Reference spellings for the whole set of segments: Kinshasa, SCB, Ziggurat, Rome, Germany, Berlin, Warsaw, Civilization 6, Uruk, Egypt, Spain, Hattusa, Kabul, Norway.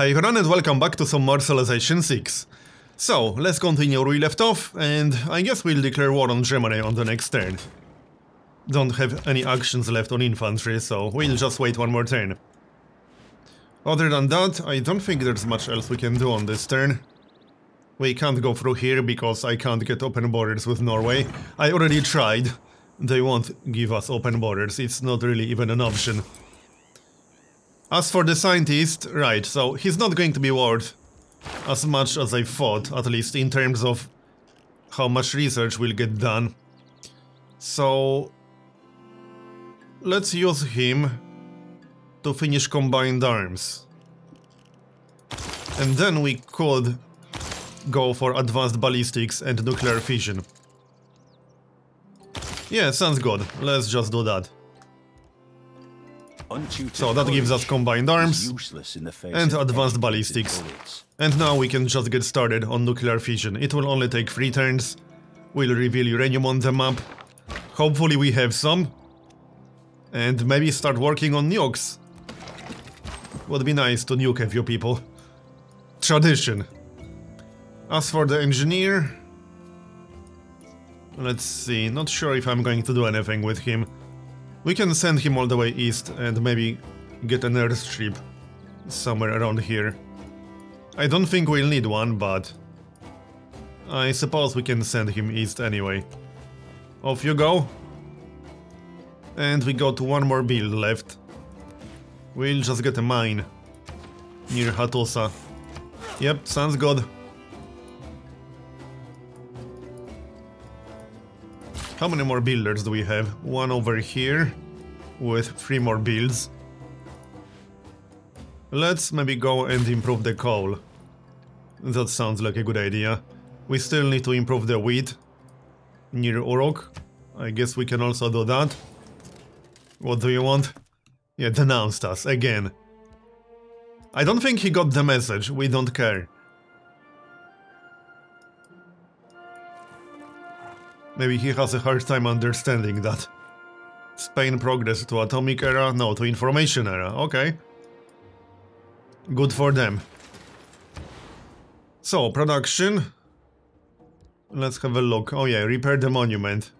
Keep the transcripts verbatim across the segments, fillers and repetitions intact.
Hi everyone and welcome back to some more Civilization six. So, let's continue where we left off, and I guess we'll declare war on Germany on the next turn. Don't have any actions left on infantry, so we'll just wait one more turn. Other than that, I don't think there's much else we can do on this turn. We can't go through here because I can't get open borders with Norway. I already tried. They won't give us open borders, it's not really even an option. As for the scientist, right, so he's not going to be worth as much as I thought, at least in terms of how much research will get done. So let's use him to finish combined arms. And then we could go for advanced ballistics and nuclear fission. Yeah, sounds good. Let's just do that. So that gives us combined arms and advanced ballistics. And now we can just get started on nuclear fission. It will only take three turns. We'll reveal uranium on the map. Hopefully we have some. And maybe start working on nukes. Would be nice to nuke a few people. Tradition. As for the engineer... let's see, not sure if I'm going to do anything with him. We can send him all the way east and maybe get an airstrip somewhere around here. I don't think we'll need one, but I suppose we can send him east anyway. Off you go. And we got one more build left. We'll just get a mine near Hattusa. Yep, sounds good. How many more builders do we have? One over here with three more builds. Let's maybe go and improve the coal. That sounds like a good idea. We still need to improve the wheat near Uruk. I guess we can also do that. What do you want? Yeah, denounced us again. I don't think he got the message. We don't care. Maybe he has a hard time understanding that. Spain progress to atomic era? No, to information era. Okay. Good for them. So, production. Let's have a look. Oh yeah, repair the monument.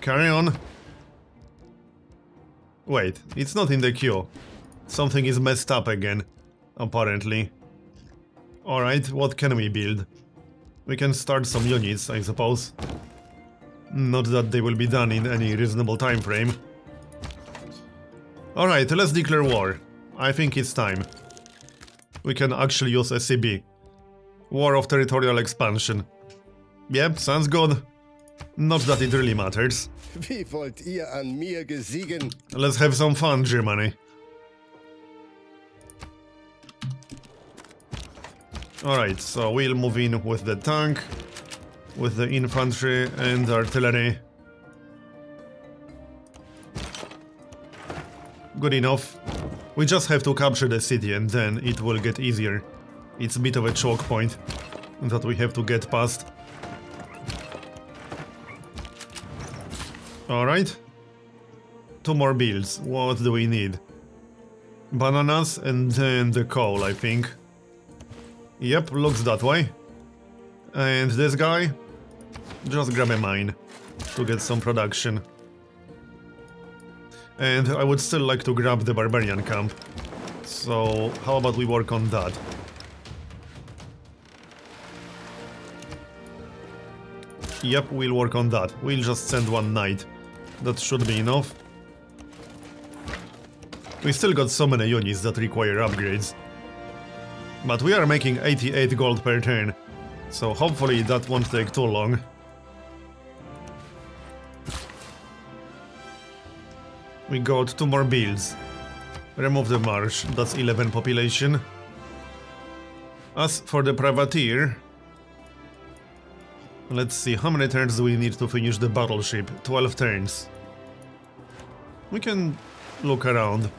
Carry on. Wait, it's not in the queue. Something is messed up again, apparently. Alright, what can we build? We can start some units, I suppose. Not that they will be done in any reasonable time frame. Alright, let's declare war. I think it's time. We can actually use S C B. War of territorial expansion. Yep, sounds good. Not that it really matters. Let's have some fun, Germany. Alright, so we'll move in with the tank, with the infantry and artillery. Good enough. We just have to capture the city and then it will get easier. It's a bit of a choke point that we have to get past. Alright. Two more builds. What do we need? Bananas and then the coal, I think. Yep, looks that way. And this guy? Just grab a mine to get some production. And I would still like to grab the barbarian camp. So, how about we work on that? Yep, we'll work on that. We'll just send one knight. That should be enough. We still got so many units that require upgrades. But we are making eighty-eight gold per turn, so hopefully that won't take too long. We got two more builds. Remove the marsh, that's eleven population. As for the privateer... let's see, how many turns do we need to finish the battleship? twelve turns. We can look around.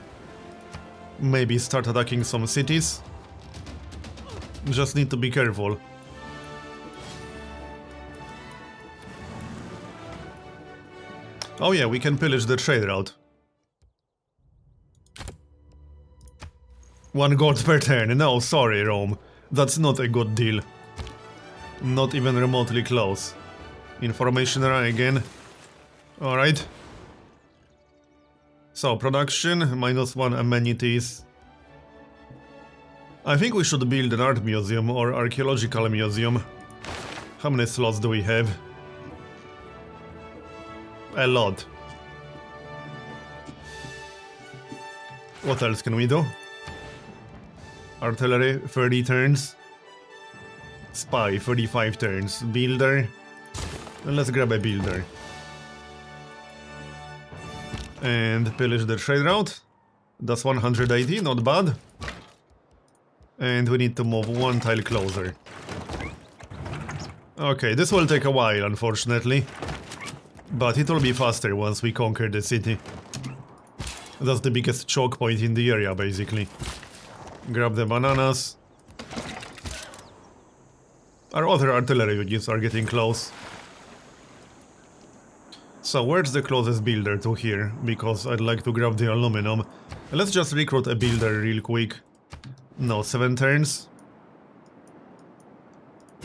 Maybe start attacking some cities. Just need to be careful. Oh yeah, we can pillage the trade route. One god per turn. No, sorry, Rome. That's not a good deal. Not even remotely close. Information run again. Alright. So, production, minus one amenities. I think we should build an art museum or archaeological museum. How many slots do we have? A lot. What else can we do? Artillery, thirty turns. Spy, thirty-five turns. Builder. Let's grab a builder. And pillage the trade route. That's one hundred eighty, not bad. And we need to move one tile closer. Okay, this will take a while, unfortunately. But it will be faster once we conquer the city. That's the biggest choke point in the area, basically. Grab the bananas. Our other artillery units are getting close. So where's the closest builder to here? Because I'd like to grab the aluminum. Let's just recruit a builder real quick. No, seven turns.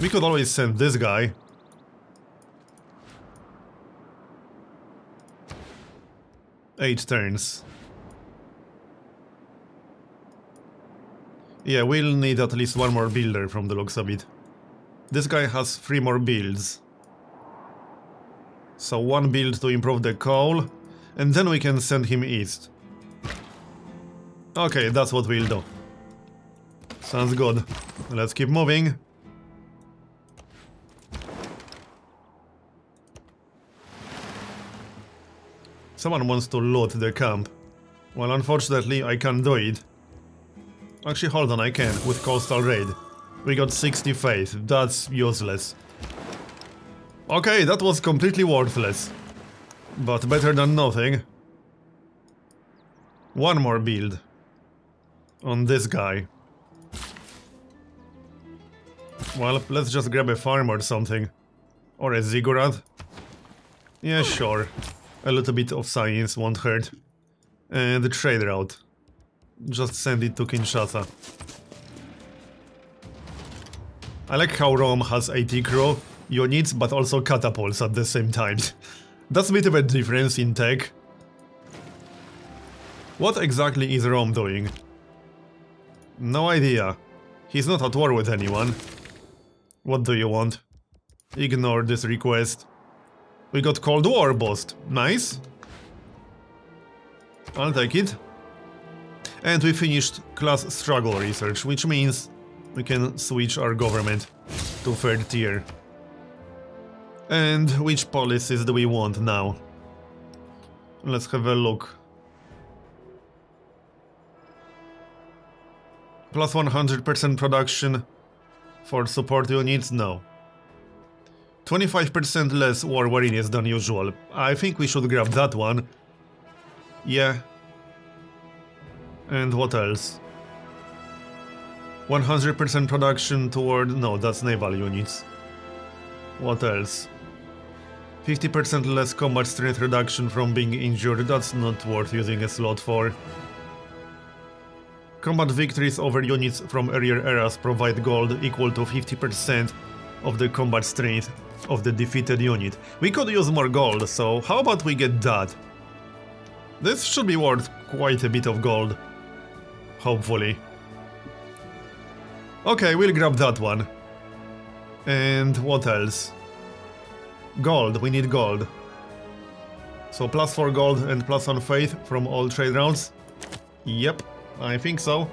We could always send this guy. Eight turns. Yeah, we'll need at least one more builder from the looks of it. This guy has three more builds. So one build to improve the coal, and then we can send him east. Okay, that's what we'll do. Sounds good. Let's keep moving. Someone wants to loot the camp. Well, unfortunately, I can't do it. Actually, hold on, I can, with Coastal Raid. We got sixty faith, that's useless. Okay, that was completely worthless. But better than nothing. One more build. On this guy. Well, let's just grab a farm or something. Or a ziggurat. Yeah, sure. A little bit of science won't hurt. And the trade route. Just send it to Kinshasa. I like how Rome has AT crew units, but also catapults at the same time. That's a bit of a difference in tech. What exactly is Rome doing? No idea. He's not at war with anyone. What do you want? Ignore this request. We got Cold War boost. Nice. I'll take it. And we finished class struggle research, which means we can switch our government to third tier. And which policies do we want now? Let's have a look. Plus one hundred percent production for support units? No. twenty-five percent less war weariness than usual. I think we should grab that one. Yeah. And what else? one hundred percent production toward... no, that's naval units. What else? fifty percent less combat strength reduction from being injured. That's not worth using a slot for. Combat victories over units from earlier eras provide gold equal to fifty percent of the combat strength of the defeated unit. We could use more gold, so how about we get that? This should be worth quite a bit of gold. Hopefully. Okay, we'll grab that one. And what else? Gold, we need gold. So plus four gold and plus one faith from all trade rounds. Yep, I think so.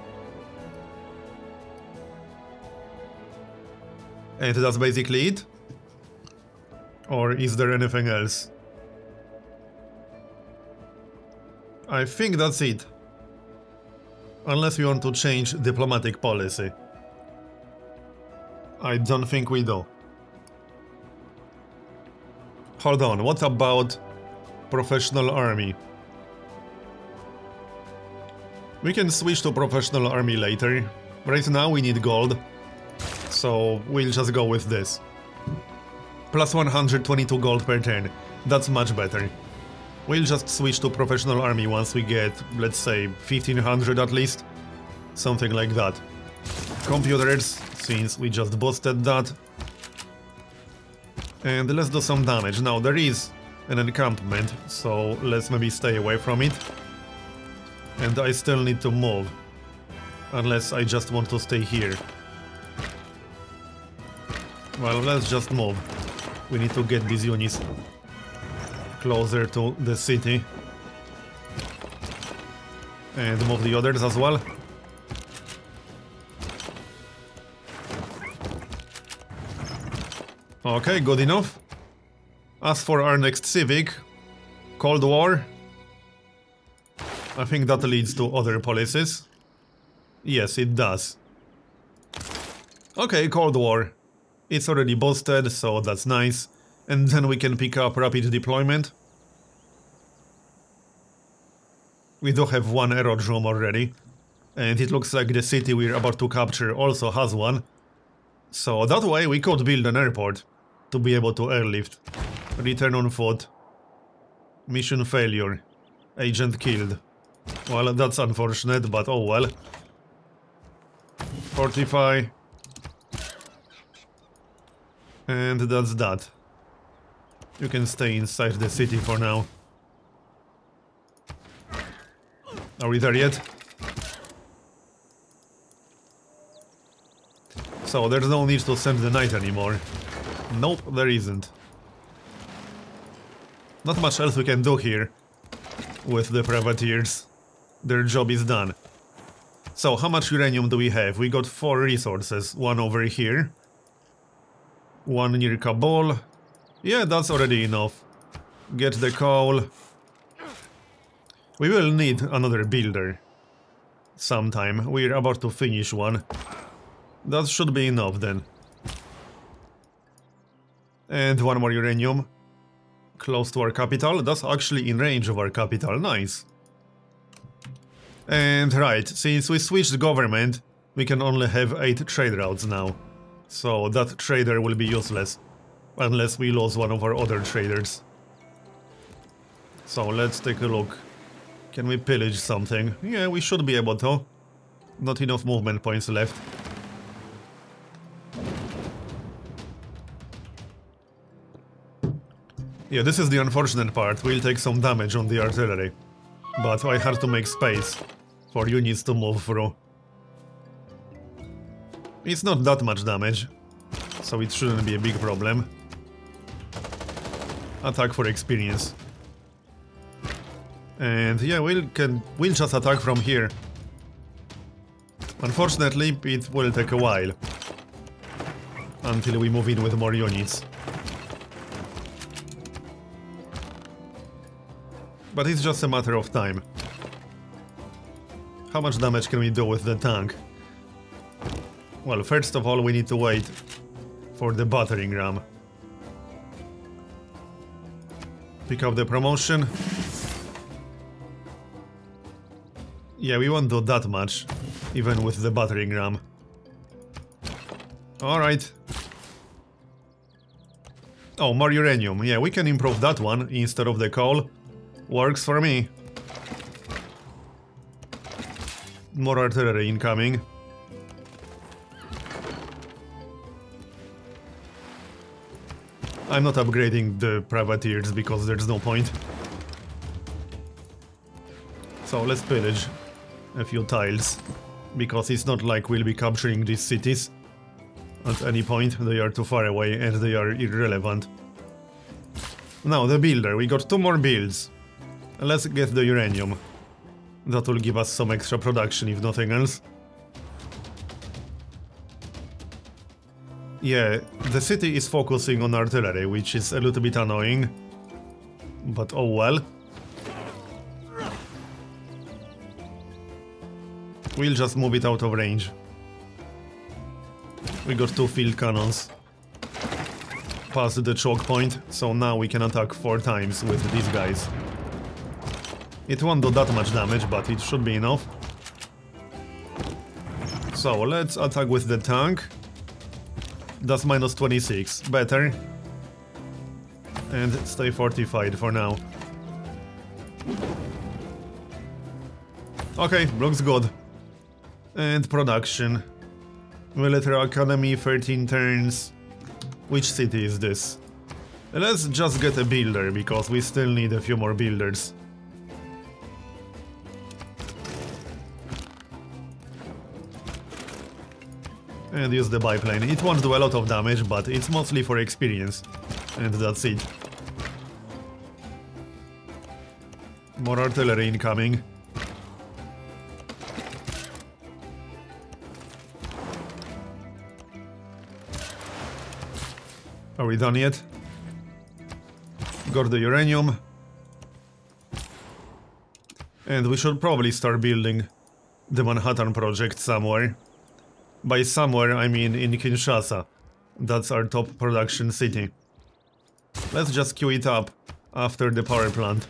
And that's basically it? Or is there anything else? I think that's it. Unless we want to change diplomatic policy. I don't think we do. Hold on, what about professional army? We can switch to professional army later. Right now we need gold. So we'll just go with this. Plus one hundred twenty-two gold per turn. That's much better. We'll just switch to professional army once we get, let's say, fifteen hundred at least. something like that. Computers, since we just busted that. And let's do some damage. Now, there is an encampment, so let's maybe stay away from it. And I still need to move. Unless I just want to stay here. Well, let's just move. We need to get these units closer to the city. And move the others as well. Okay, good enough. As for our next civic, Cold War. I think that leads to other policies. Yes, it does. Okay, Cold War. It's already boosted, so that's nice. And then we can pick up rapid deployment. We do have one aerodrome already. And it looks like the city we're about to capture also has one. So that way we could build an airport to be able to airlift. Return on foot. Mission failure. Agent killed. Well, that's unfortunate, but oh well. Fortify. And that's that. You can stay inside the city for now. Are we there yet? So there's no need to send the knight anymore. Nope, there isn't. Not much else we can do here with the privateers. Their job is done. So how much uranium do we have? We got four resources. One over here. One near Kabul. Yeah, that's already enough. Get the coal. We will need another builder sometime. We're about to finish one. That should be enough then. And one more uranium. Close to our capital. That's actually in range of our capital. Nice. And right, since we switched government, we can only have eight trade routes now. So that trader will be useless. Unless we lose one of our other traders. So let's take a look. Can we pillage something? Yeah, we should be able to. Not enough movement points left. Yeah, this is the unfortunate part. We'll take some damage on the artillery. But I had to make space for units to move through. It's not that much damage, so it shouldn't be a big problem. Attack for experience. And yeah, we'll, can, we'll just attack from here. Unfortunately, it will take a while until we move in with more units. But it's just a matter of time. How much damage can we do with the tank? Well, first of all, we need to wait for the battering ram. Pick up the promotion. Yeah, we won't do that much, even with the battering ram. Alright. Oh, more uranium. Yeah, we can improve that one instead of the coal. Works for me. More artillery incoming. I'm not upgrading the privateers because there's no point. So let's pillage a few tiles. Because it's not like we'll be capturing these cities at any point. They are too far away and they are irrelevant. Now the builder. We got two more builds. Let's get the uranium. That will give us some extra production, if nothing else. Yeah, the city is focusing on artillery, which is a little bit annoying. But oh well. We'll just move it out of range. We got two field cannons. Past the choke point, so now we can attack four times with these guys. It won't do that much damage, but it should be enough. So, let's attack with the tank. That's minus twenty-six. Better. And stay fortified for now. Okay, looks good. And production. Military Academy, thirteen turns. Which city is this? Let's just get a builder, because we still need a few more builders. And use the biplane. It won't do a lot of damage, but it's mostly for experience. And that's it. More artillery incoming. Are we done yet? Got the uranium. And we should probably start building the Manhattan Project somewhere. By somewhere, I mean in Kinshasa. That's our top production city. Let's just queue it up after the power plant.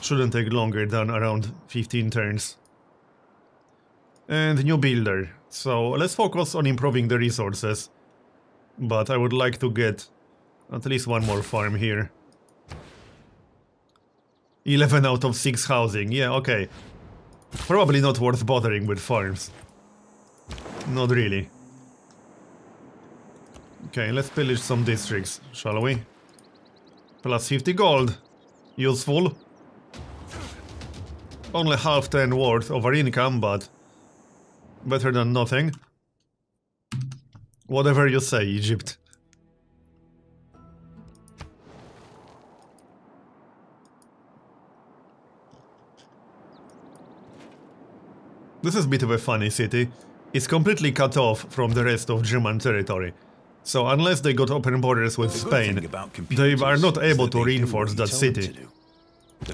Shouldn't take longer than around fifteen turns. And new builder. So let's focus on improving the resources. But I would like to get at least one more farm here. eleven out of six housing. Yeah, okay. Probably not worth bothering with farms. Not really. Okay, let's pillage some districts, shall we? Plus fifty gold. Useful. Only half ten worth of our income, but better than nothing. Whatever you say, Egypt. This is a bit of a funny city. It's completely cut off from the rest of German territory. So unless they got open borders with Spain, they are not able to reinforce that city.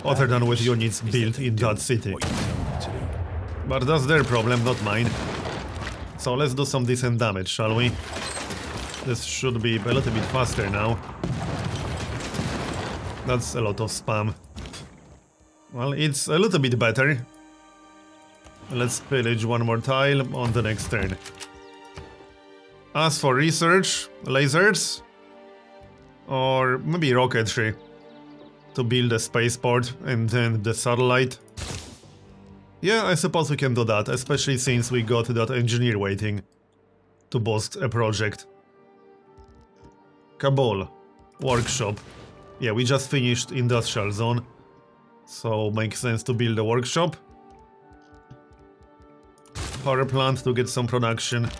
Other than with units built in that city. But that's their problem, not mine. So let's do some decent damage, shall we? This should be a little bit faster now. That's a lot of spam. Well, it's a little bit better. Let's pillage one more tile on the next turn. As for research, lasers? Or maybe rocketry. To build a spaceport and then the satellite. Yeah, I suppose we can do that, especially since we got that engineer waiting to boost a project. Kabul. Workshop. Yeah, we just finished industrial zone, so makes sense to build a workshop. Power plant to get some production.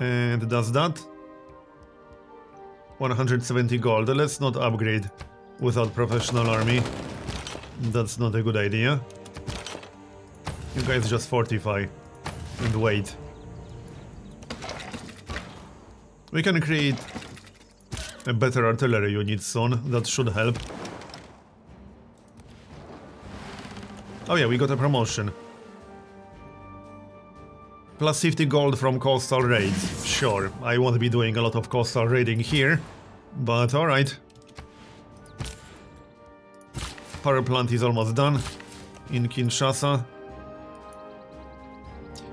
And that's that. one hundred seventy gold. Let's not upgrade without professional army. That's not a good idea. You guys just fortify and wait. We can create a better artillery unit soon. That should help. Oh yeah, we got a promotion. Plus fifty gold from coastal raids. Sure, I won't be doing a lot of coastal raiding here, but alright. Power plant is almost done in Kinshasa.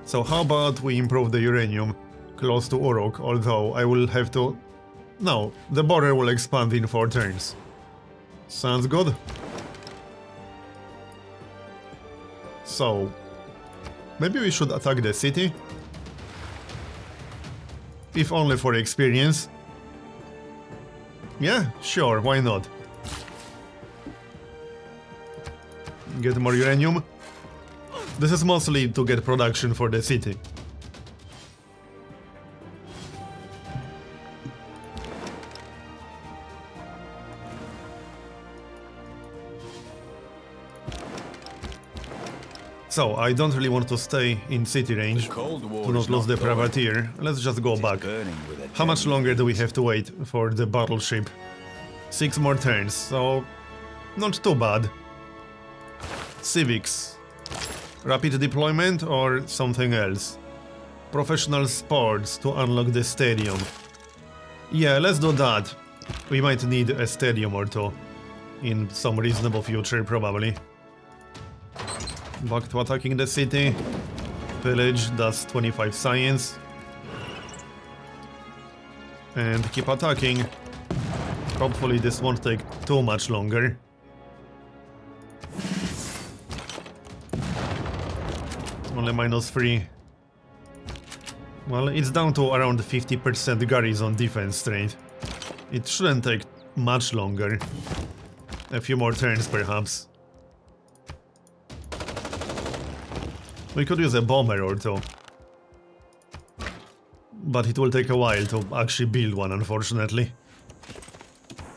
So how about we improve the uranium close to Uruk, although I will have to... No, the border will expand in four turns. Sounds good. So, maybe we should attack the city? If only for experience. Yeah, sure, why not? Get more uranium. This is mostly to get production for the city. So, I don't really want to stay in city range to not lose the privateer. Let's just go back. How much longer do we have to wait for the battleship? Six more turns, so not too bad. Civics. Rapid deployment or something else? Professional sports to unlock the stadium. Yeah, let's do that. We might need a stadium or two in some reasonable future, probably. Back to attacking the city. Pillage, that's twenty-five science. And keep attacking. Hopefully this won't take too much longer. only minus three. Well, it's down to around fifty percent garrison defense strength. It shouldn't take much longer. A few more turns, perhaps. We could use a bomber or two. But it will take a while to actually build one, unfortunately.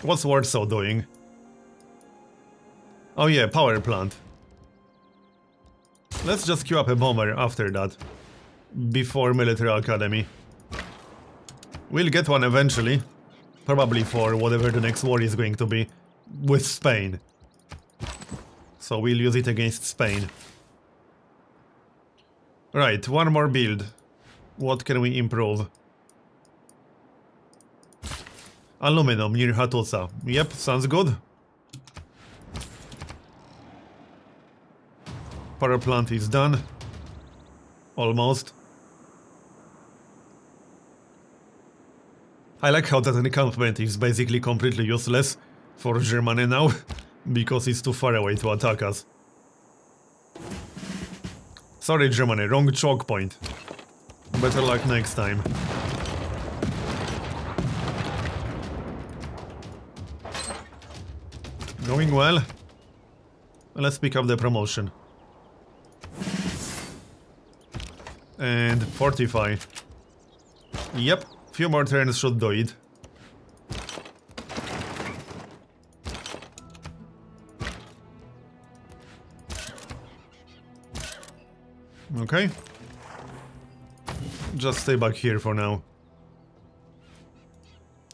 What's Warsaw doing? Oh yeah, power plant. Let's just queue up a bomber after that. Before military academy. We'll get one eventually. Probably for whatever the next war is going to be. With Spain. So we'll use it against Spain. Right, one more build. What can we improve? Aluminum near Hattusa. Yep, sounds good. Power plant is done. Almost. I like how that encampment is basically completely useless for Germany now, because it's too far away to attack us. Sorry Germany, wrong choke point. Better luck next time. Going well. Let's pick up the promotion. And fortify. Yep, few more turns should do it. Okay. Just stay back here for now.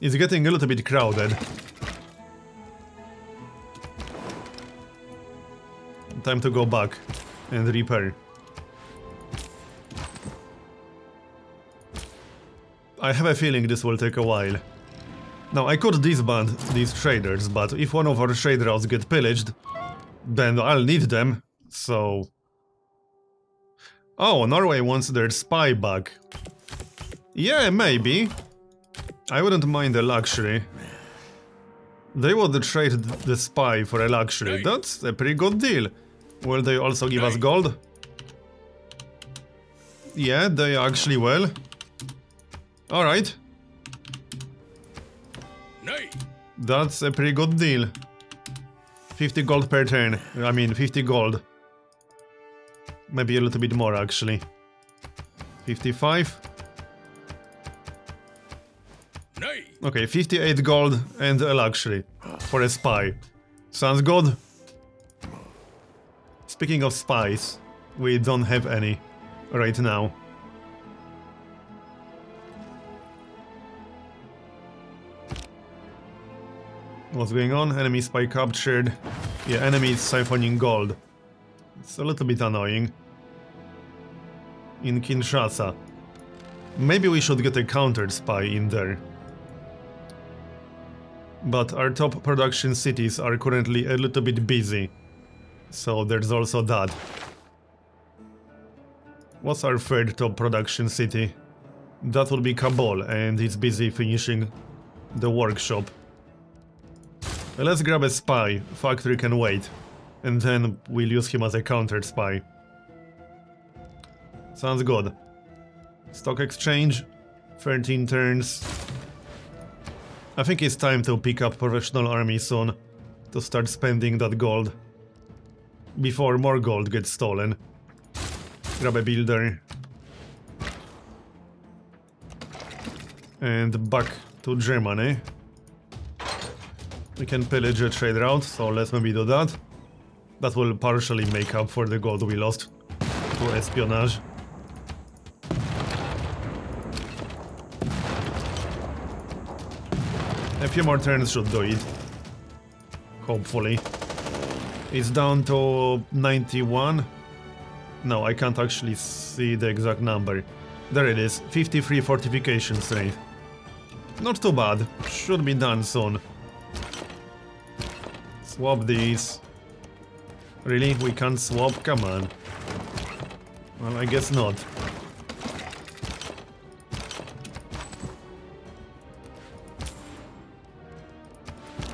It's getting a little bit crowded. Time to go back and repair. I have a feeling this will take a while. Now, I could disband these traders, but if one of our trade routes get pillaged, then I'll need them, so... Oh, Norway wants their spy back. Yeah, maybe. I wouldn't mind a luxury. They would trade the spy for a luxury. That's a pretty good deal. Will they also give us gold? Yeah, they actually will. Alright. That's a pretty good deal. fifty gold per turn. I mean, fifty gold. Maybe a little bit more, actually. fifty-five. Okay, fifty-eight gold and a luxury for a spy. Sounds good. Speaking of spies, we don't have any right now. What's going on? Enemy spy captured. Yeah, enemy is siphoning gold. It's a little bit annoying. In Kinshasa. Maybe we should get a countered spy in there. But our top production cities are currently a little bit busy. So there's also that. What's our third top production city? That would be Kabul, and it's busy finishing the workshop. Let's grab a spy. Factory can wait. And then we'll use him as a countered spy. Sounds good. Stock exchange. thirteen turns. I think it's time to pick up professional army soon. To start spending that gold. Before more gold gets stolen. Grab a builder. And back to Germany. We can pillage a trade route, so let's maybe do that. That will partially make up for the gold we lost to espionage. A few more turns should do it. Hopefully. It's down to ninety-one. No, I can't actually see the exact number. There it is, fifty-three fortification strength. Not too bad, should be done soon. Swap these. Really? We can't swap? Come on. Well, I guess not.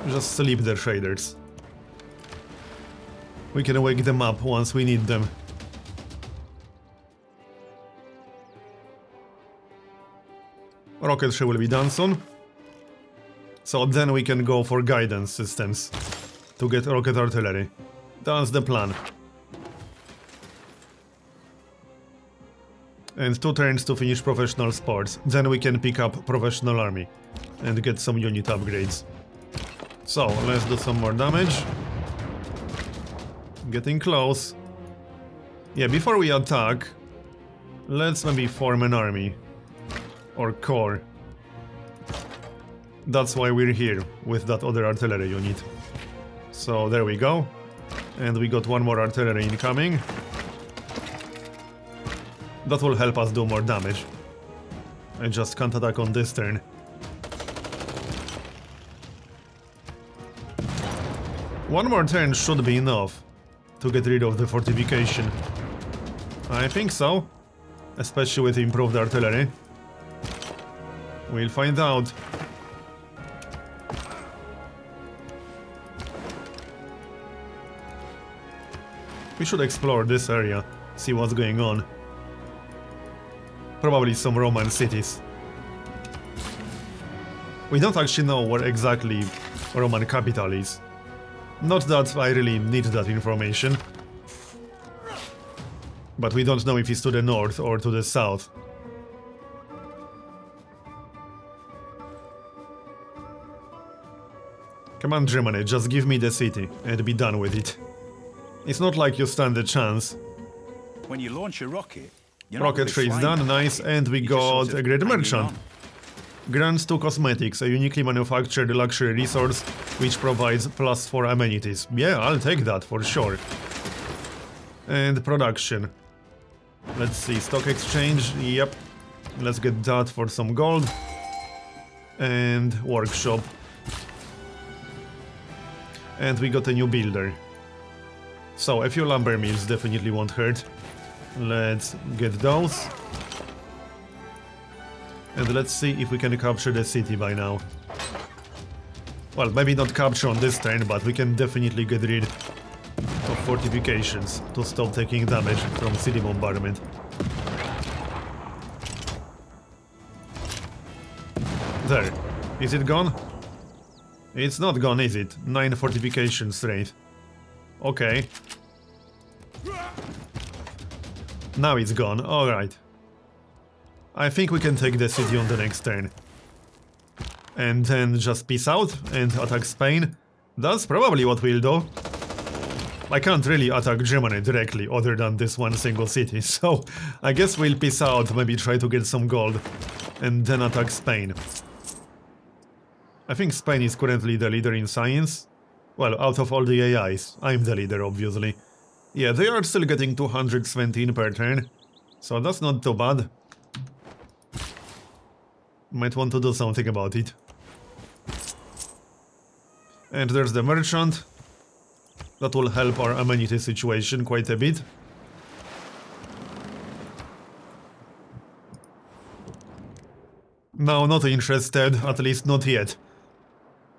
Just sleep the traders. We can wake them up once we need them. Rocketry will be done soon. So then we can go for guidance systems to get rocket artillery. That's the plan. And two turns to finish professional sports. Then we can pick up professional army and get some unit upgrades. So let's do some more damage. Getting close. Yeah, before we attack, let's maybe form an army or corps. That's why we're here with that other artillery unit. So there we go. And we got one more artillery incoming. That will help us do more damage. I just can't attack on this turn. One more turn should be enough to get rid of the fortification. I think so. Especially with improved artillery. We'll find out. We should explore this area, see what's going on. Probably some Roman cities. We don't actually know where exactly Roman capital is. Not that I really need that information. But we don't know if it's to the north or to the south. Come on, Germany, just give me the city and be done with it. It's not like you stand a chance. When you launch a rocket, rocketry is done, nice, and we got a great merchant. Grants to cosmetics, a uniquely manufactured luxury resource which provides plus four amenities. Yeah, I'll take that for sure. And production. Let's see, stock exchange, yep. Let's get that for some gold. And workshop. And we got a new builder. So a few lumber mills definitely won't hurt. Let's get those. And let's see if we can capture the city by now. Well, maybe not capture on this turn, but we can definitely get rid of fortifications to stop taking damage from city bombardment. There. Is it gone? It's not gone, is it? Nine fortification strength. Okay. Now it's gone, alright. I think we can take the city on the next turn. And then just peace out and attack Spain. That's probably what we'll do. I can't really attack Germany directly other than this one single city, so I guess we'll peace out, maybe try to get some gold, and then attack Spain. I think Spain is currently the leader in science. Well, out of all the A Is, I'm the leader, obviously. Yeah, they are still getting two hundred seventeen per turn, so that's not too bad. Might want to do something about it. And there's the merchant. That will help our amenity situation quite a bit. No, not interested, at least not yet.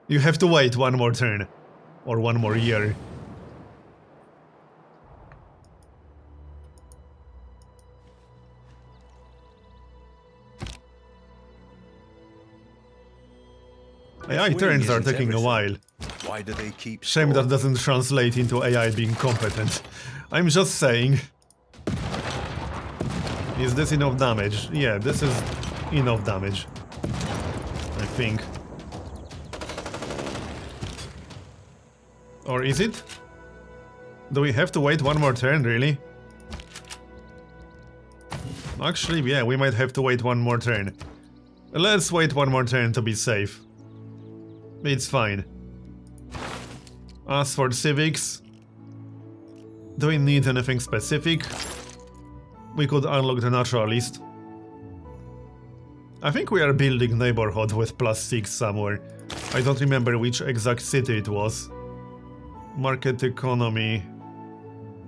You have to wait one more turn. Or one more year. A I turns are taking a while. Why do they keep shame that doesn't translate into A I being competent. I'm just saying. Is this enough damage? Yeah, this is enough damage. I think. Or is it? Do we have to wait one more turn, really? Actually, yeah, we might have to wait one more turn. Let's wait one more turn to be safe. It's fine. As for civics, do we need anything specific? We could unlock the naturalist. I think we are building neighborhood with plus six somewhere. I don't remember which exact city it was. Market economy,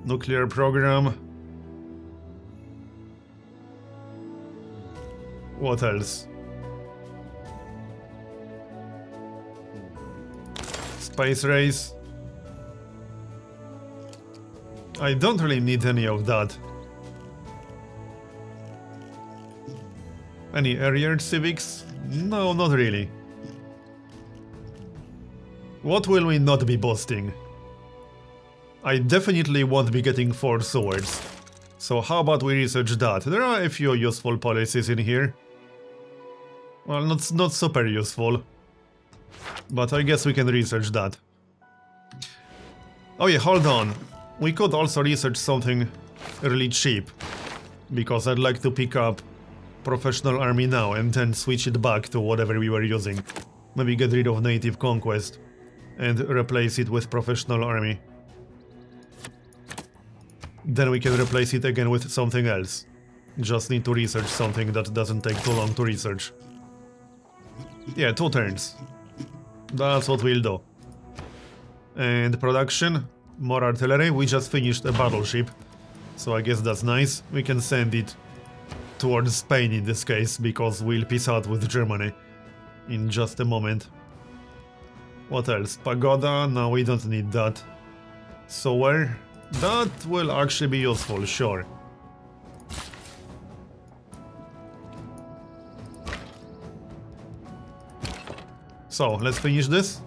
nuclear program. What else? Space race. I don't really need any of that. Any area civics? No, not really. What will we not be boasting? I definitely won't be getting four swords. So how about we research that? There are a few useful policies in here. Well, not, not super useful. But I guess we can research that. Oh yeah, hold on. We could also research something really cheap. Because I'd like to pick up professional army now and then switch it back to whatever we were using. Maybe get rid of native conquest and replace it with professional army. Then we can replace it again with something else. Just need to research something that doesn't take too long to research. Yeah, two turns. That's what we'll do. And production, more artillery. We just finished a battleship, so I guess that's nice. We can send it towards Spain in this case, because we'll peace out with Germany in just a moment. What else? Pagoda? No, we don't need that. So where? That will actually be useful, sure. So, let's finish this.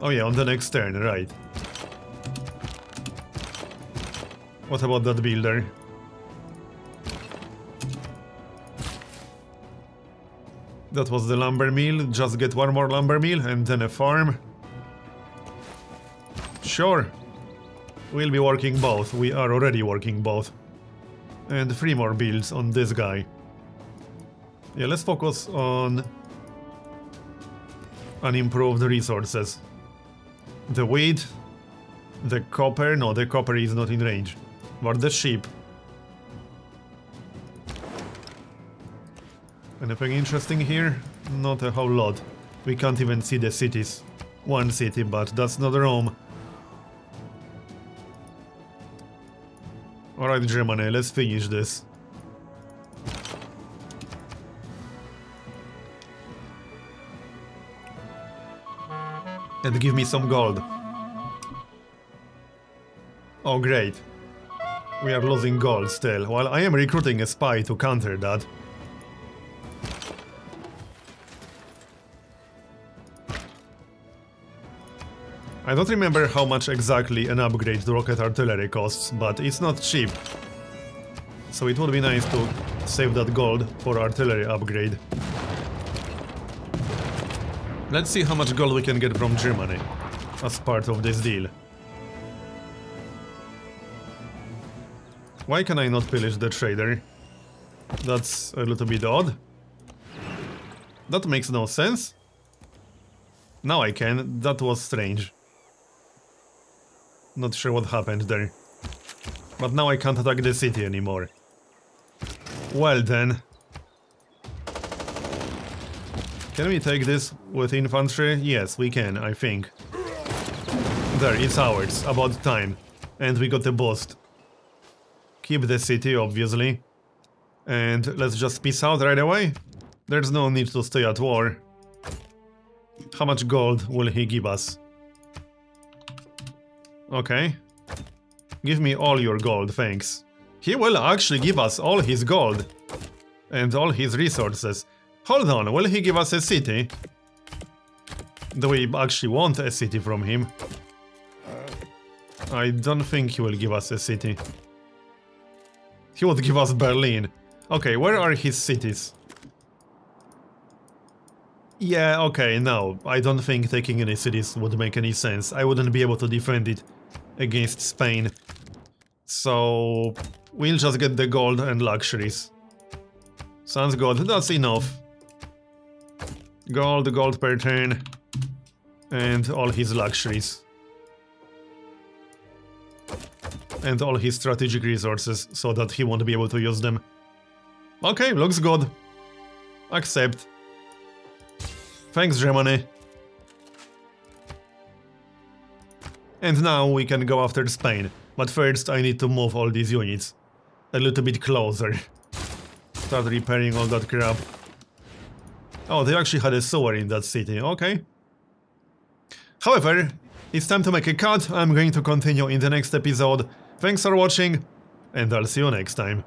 Oh yeah, on the next turn, right. What about that builder? That was the lumber mill. Just get one more lumber mill and then a farm. Sure, we'll be working both. We are already working both. And three more builds on this guy. Yeah, let's focus on unimproved resources. The wheat, the copper. No, the copper is not in range. But the sheep. Anything interesting here? Not a whole lot. We can't even see the cities. One city, but that's not Rome. Alright, Germany, let's finish this. And give me some gold. Oh, great. We are losing gold still. Well, I am recruiting a spy to counter that. I don't remember how much exactly an upgrade to rocket artillery costs, but it's not cheap. So it would be nice to save that gold for artillery upgrade. Let's see how much gold we can get from Germany as part of this deal. Why can I not pillage the trader? That's a little bit odd. That makes no sense. Now I can. That was strange. Not sure what happened there. But now I can't attack the city anymore. Well then. Can we take this with infantry? Yes, we can, I think. There, it's ours. About time. And we got a boost. Keep the city, obviously. And let's just peace out right away. There's no need to stay at war. How much gold will he give us? Okay. Give me all your gold, thanks. He will actually give us all his gold. And all his resources. Hold on, will he give us a city? Do we actually want a city from him? I don't think he will give us a city. He would give us Berlin. Okay, where are his cities? Yeah, okay, no. I don't think taking any cities would make any sense. I wouldn't be able to defend it against Spain. So we'll just get the gold and luxuries. Sounds good. That's enough. Gold, gold per turn. And all his luxuries. And all his strategic resources, so that he won't be able to use them. Okay, looks good. Accept. Thanks, Germany. And now we can go after Spain. But first I need to move all these units a little bit closer. Start repairing all that crap. Oh, they actually had a sewer in that city, okay. However, it's time to make a cut. I'm going to continue in the next episode. Thanks for watching, and I'll see you next time.